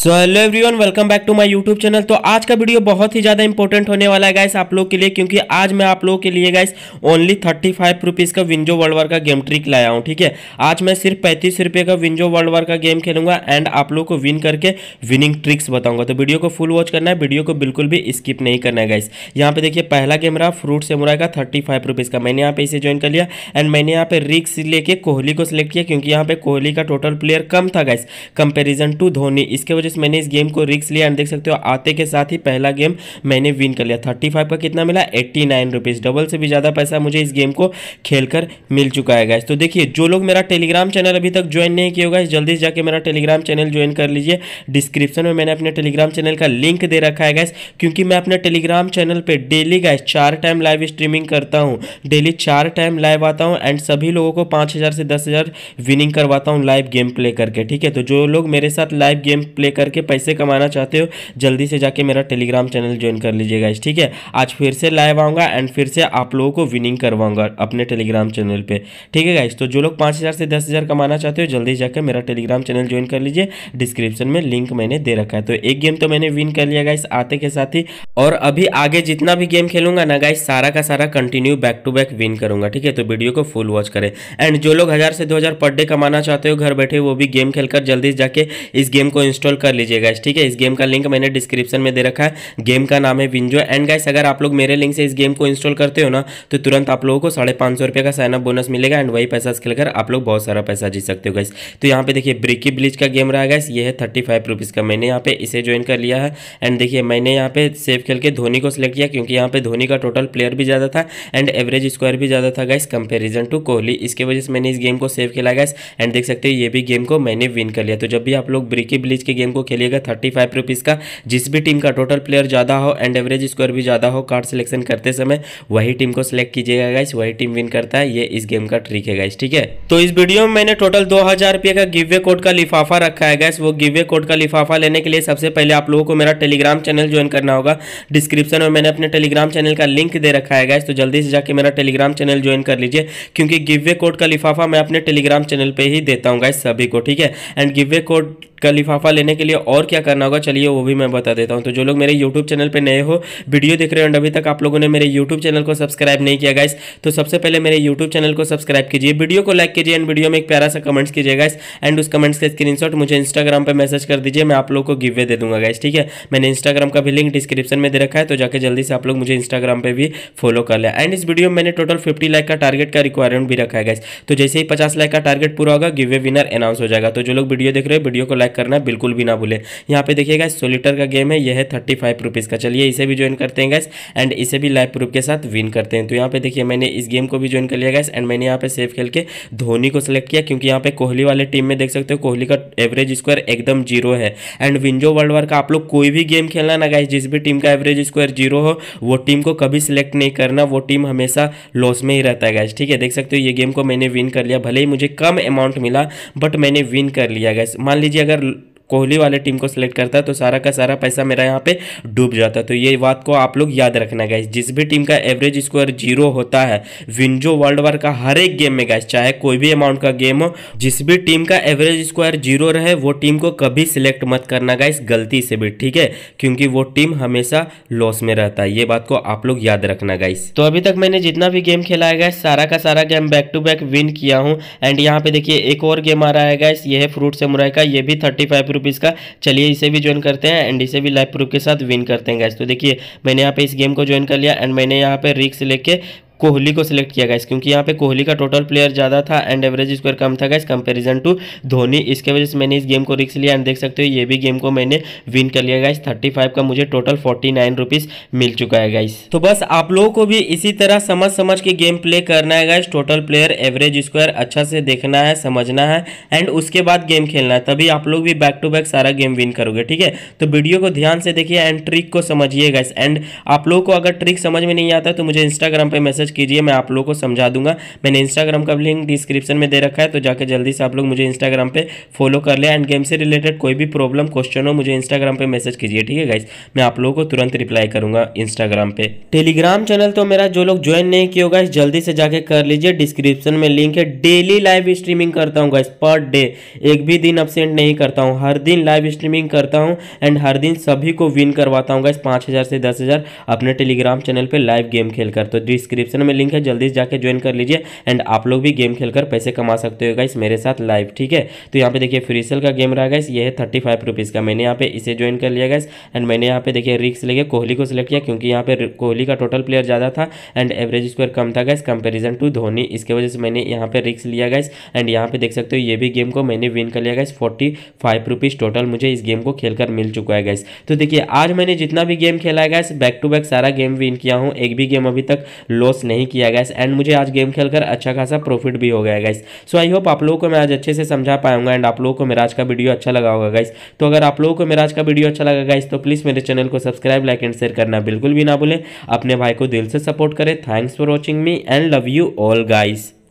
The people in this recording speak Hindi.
So hello everyone, welcome back to my YouTube channel. तो आज का वीडियो बहुत ही ज़्यादा इंपॉर्टेंट होने वाला है गाइस आप लोग के लिए, क्योंकि आज मैं आप लोगों के लिए गाइस ओनली 35 रुपीज़ का विंजो वर्ल्ड वार का गेम ट्रिक लाया हूं। ठीक है, आज मैं सिर्फ 35 रुपये का विंजो वर्ल्ड वार का गेम खेलूंगा एंड आप लोग को विन करके विनिंग ट्रिक्स बताऊंगा। तो वीडियो को फुल वॉच करना है, वीडियो को बिल्कुल भी स्किप नहीं करना है गाइस। यहाँ पे देखिए, पहला गेम रहा फ्रूट सेमुराई का 35 रुपीज़ का। मैंने यहाँ पे इसे ज्वाइन कर लिया एंड मैंने यहाँ पे रिक्स लेके कोहली को सिलेक्ट किया, क्योंकि यहाँ पे कोहली का टोटल प्लेयर कम था गाइस कंपेरिजन टू धोनी। इसके जिस मैंने इस गेम को रिस्क लिया एंड देख सकते हो आते के साथ ही पहला गेम मैंने विन कर लिया। 35 का कितना मिला? 89 रुपीज़। डबल से भी ज़्यादा पैसा मुझे इस गेम को खेलकर मिल चुका है गाइस। तो देखिए, जो लोग मेरा टेलीग्राम चैनल अभी तक ज्वाइन नहीं किया होगा, जल्दी से जाके मेरा टेलीग्राम चैनल ज्वाइन कर लीजिए। डिस्क्रिप्शन में मैंने अपने टेलीग्राम चैनल का लिंक दे रखा है गाइस, क्योंकि मैं अपने टेलीग्राम चैनल पर daily guys 4 time live streaming करता हूँ। डेली 4 टाइम लाइव आता हूँ एंड सभी लोगों को 5,000 से 10,000 विनिंग करवाता हूँ लाइव गेम प्ले करके। ठीक है, तो जो लोग मेरे साथ लाइव गेम प्ले करके पैसे कमाना चाहते हो, जल्दी से जाके मेरा टेलीग्राम चैनल ज्वाइन कर लीजिए गाइस। ठीक है, आज फिर से लाइव आऊँगा एंड फिर से आप लोगों को विनिंग करवाऊंगा अपने टेलीग्राम चैनल पे। ठीक है गाइस, तो जो लोग 5,000 से 10,000 कमाना चाहते हो, जल्दी जाकर मेरा टेलीग्राम चैनल ज्वाइन कर लीजिए। डिस्क्रिप्शन में लिंक मैंने दे रखा है। तो एक गेम तो मैंने विन कर लिया गाइस आते के साथ ही, और अभी आगे जितना भी गेम खेलूंगा ना गाइस, सारा का सारा continue back to back win करूंगा। ठीक है, तो वीडियो को फुल वॉच करें। एंड जो लोग 1,000 से 2,000 पर डे कमाना चाहते हो घर बैठे, वो भी गेम खेलकर जल्दी जाके इस गेम को इंस्टॉल कर लीजिए गाइस। ठीक है, इस गेम का लिंक मैंने डिस्क्रिप्शन में दे रखा है। गेम का नाम है विंजो। एंड गाइस, अगर आप लोग मेरे लिंक से इस गेम को इंस्टॉल करते हो ना, तो तुरंत आप लोगों को 550 रुपये का साइनअप बोनस मिलेगा एंड वही पैसा खेलकर आप लोग बहुत सारा पैसा जीत सकते हो गाइस। तो यहाँ पे देखिए, ब्रिकी ब्लीच का गेम रहा गाइस। ये है 35 रुपीज़ का। मैंने यहाँ पे इसे ज्वाइन कर लिया है एंड देखिए, मैंने यहाँ पे सेफ खेल के धोनी को सिलेक्ट किया, क्योंकि यहाँ पे धोनी का टोटल प्लेयर भी ज़्यादा था एंड एवरेज स्क्वायर भी ज़्यादा था गाइस कंपेरिजन टू कोहली। इसके वजह से मैंने इस गेम को सेव खेला गाइस एंड देख सकते हो ये भी गेम को मैंने विन कर लिया। तो जब भी आप लोग ब्रिकी ब्लीच के गेम को खेलिएगा 35 रुपीज़ का, जिस भी टीम का टोटल प्लेयर ज़्यादा हो एंड एवरेज स्कोर भी ज़्यादा हो, कार्ड सिलेक्शन करते समय वही टीम को सिलेक्ट कीजिएगा गाइस, वही टीम विन करता है। ये इस गेम का ट्रिक है गाइस। ठीक है, तो इस वीडियो में मैंने टोटल 2,000 रुपये का गिव अवे कोड का लिफाफा रखा है गाइस। वो गिव अवे कोड का लिफाफा लेने के लिए सबसे पहले आप लोगों को मेरा टेलीग्राम चैनल ज्वाइन करना होगा। डिस्क्रिप्शन में मैंने अपने टेलीग्राम चैनल का लिंक दे रखा है गाइस, तो जल्दी से जाके मेरा टेलीग्राम चैनल ज्वाइन कर लीजिए, क्योंकि गिव अवे कोड का लिफाफा मैं अपने टेलीग्राम चैनल पर ही देता हूँ गाइस सभी को। ठीक है, एंड गिव अवे कोड का लिफाफा लेने के लिए और क्या करना होगा, चलिए वो भी मैं बता देता हूँ। तो जो लोग मेरे YouTube चैनल पे नए हो, वीडियो देख रहे हो एंड अभी तक आप लोगों ने मेरे YouTube चैनल को सब्सक्राइब नहीं किया गाइस, तो सबसे पहले मेरे YouTube चैनल को सब्सक्राइब कीजिए, वीडियो को लाइक कीजिए एंड वीडियो में एक प्यारा सा कमेंट्स कीजिए गाइस। एंड उस कमेंट्स का स्क्रीनशॉट मुझे Instagram पर मैसेज कर दीजिए, मैं आप लोग को गिव अवे दे दूंगा गाइस। ठीक है, मैंने इंस्टाग्राम का भी लिंक डिस्क्रिप्शन में दे रखा है, तो जाकर जल्दी से आप लोग मुझे इंस्टाग्राम पर भी फॉलो कर लें। एंड इस वीडियो में मैंने टोटल 50 लाख का टारगेट का रिक्वायरमेंट भी रखा है गाइस। तो जैसे ही 50 लाख का टारगेट पूरा होगा, गिव अवे विनर अनाउंस हो जाएगा। तो जो लोग वीडियो देख रहे हो, वीडियो को लाइक करना बिल्कुल भी ना भूले। यहाँ पे देखिएगा, सोलिटर का गेम है। यह है 35 रुपीज़ का। चलिए इसे भी ज्वाइन करते हैं गाइस एंड इसे भी लाइव प्रूफ के साथ विन करते हैं। तो यहाँ पे देखिए, मैंने इस गेम को भी ज्वाइन कर लिया गाइस एंड मैंने यहाँ पे सेफ खेल के धोनी को सिलेक्ट किया, क्योंकि यहाँ पे कोहली वाले टीम में देख सकते हो कोहली का एवरेज स्क्वायर एकदम जीरो है। एंड विंजो वर्ल्ड वार का आप लोग कोई भी गेम खेलना ना गाइस, जिस भी टीम का एवरेज स्क्वायर जीरो हो, वो टीम को कभी सिलेक्ट नहीं करना, वो टीम हमेशा लॉस में ही रहता है गाइस। ठीक है, देख सकते हो ये गेम को मैंने विन कर लिया। भले ही मुझे कम अमाउंट मिला, बट मैंने विन कर लिया गाइस। मान लीजिए अगर कोहली वाले टीम को सिलेक्ट करता है, तो सारा का सारा पैसा मेरा यहाँ पे डूब जाता है। तो ये बात को आप लोग याद रखना गाइस, जिस भी टीम का एवरेज स्कोर जीरो होता है विंजो वर्ल्ड वार का हर एक गेम में गाइस, चाहे कोई भी अमाउंट का गेम हो, जिस भी टीम का एवरेज स्कोर जीरो रहे, वो टीम को कभी सिलेक्ट मत करना गाइस गलती से भी। ठीक है, क्योंकि वो टीम हमेशा लॉस में रहता है। ये बात को आप लोग याद रखना गाइस। तो अभी तक मैंने जितना भी गेम खेला है गाइस, सारा का सारा game back to back win किया हूँ। एंड यहाँ पे देखिए, एक और गेम आ रहा है गाइस। ये है फ्रूट सेमुराई का। ये भी 35 रुपीज़ का। चलिए इसे भी ज्वाइन करते हैं एंड इसे भी लाइव प्रूफ के साथ विन करते हैं गाइस। तो देखिए, मैंने यहाँ पे इस गेम को ज्वाइन कर लिया एंड मैंने यहाँ पे रिस्क लेके कोहली को सिलेक्ट किया गाइस, क्योंकि यहाँ पे कोहली का टोटल प्लेयर ज़्यादा था एंड एवरेज स्कोर कम था गाइस कंपैरिजन टू धोनी। इसके वजह से मैंने इस गेम को रिस्क लिया एंड देख सकते हो ये भी गेम को मैंने विन कर लिया गाइस। 35 का मुझे टोटल 49 रुपीज़ मिल चुका है गाइस। तो बस आप लोगों को भी इसी तरह समझ के गेम प्ले करना है guys. Total player average square अच्छा से देखना है, समझना है एंड उसके बाद गेम खेलना है, तभी आप लोग भी बैक टू बैक सारा गेम विन करोगे। ठीक है, तो वीडियो को ध्यान से देखिए एंड ट्रिक को समझिए गाइस। एंड आप लोगों को अगर ट्रिक समझ में नहीं आता, तो मुझे इंस्टाग्राम पर मैसेज कीजिए, मैं आप लोगों को समझा दूंगा। मैंने इंस्टाग्राम का लिंक डिस्क्रिप्शन में दे रखा है, तो जाकर जल्दी से आप लोग मुझे इंस्टाग्राम पे फॉलो कर ले। एंड गेम से रिलेटेड कोई भी प्रॉब्लम क्वेश्चन हो मुझे इंस्टाग्राम पे मैसेज कीजिए, ठीक है गाइस, मैं आप लोगों को तुरंत रिप्लाई करूंगा इंस्टाग्राम पे। टेलीग्राम चैनल तो मेरा जो लोग ज्वाइन नहीं किया गाइस जल्दी से जाके कर लीजिए, डिस्क्रिप्शन में लिंक है। डेली लाइव स्ट्रीमिंग करता हूँ गाइस, पर डे एक भी दिन एबसेंट नहीं करता हूँ, हर दिन लाइव स्ट्रीमिंग करता हूँ एंड हर दिन सभी को विन करवाता हूँ गाइस 5,000 से 10,000 अपने टेलीग्राम चैनल पे लाइव गेम खेलकर। तो डिस्क्रिप्शन में लिंक है, जल्दी से जाके ज्वाइन कर लीजिए एंड आप लोग भी गेम खेलकर पैसे कमा सकते हो गाइस मेरे साथ लाइव, ठीक है। तो यहाँ पे देखिए फ्री सेल का गेम रहा गाइस, ये है 35 रुपीज़ का, मैंने यहाँ पे इसे ज्वाइन कर लिया गाइस। एंड मैंने यहाँ पे देखिए रिक्स लेके कोहली को सिलेक्ट किया क्योंकि यहाँ पे कोहली का टोटल प्लेयर ज़्यादा था एंड एवरेज स्कोर कम था गाइस कंपेरिजन टू धोनी, इसके वजह से मैंने यहाँ पे रिक्स लिया गाइस। एंड यहाँ पे देख सकते हो ये भी गेम को मैंने विन कर लिया गाइस, 45 रुपीज़ टोटल मुझे इस गेम को खेलकर मिल चुका है गाइस। तो देखिए आज मैंने जितना भी गेम खेला है गाइस बैक टू बैक सारा गेम विन किया हूँ, एक भी गेम अभी तक लॉस नहीं किया गाइस। एंड मुझे आज गेम खेलकर अच्छा खासा प्रॉफिट भी हो गया गाइस। सो आई होप आप लोगों को मैं आज अच्छे से समझा पाऊंगा एंड आप लोगों को मेरा आज का वीडियो अच्छा लगा होगा गाइस। तो अगर आप लोगों को मेरा आज का वीडियो अच्छा लगा गाइस तो प्लीज़ मेरे चैनल को सब्सक्राइब, लाइक एंड शेयर करना बिल्कुल भी ना भूलें। अपने भाई को दिल से सपोर्ट करें। Thanks for watching me and love you all guys.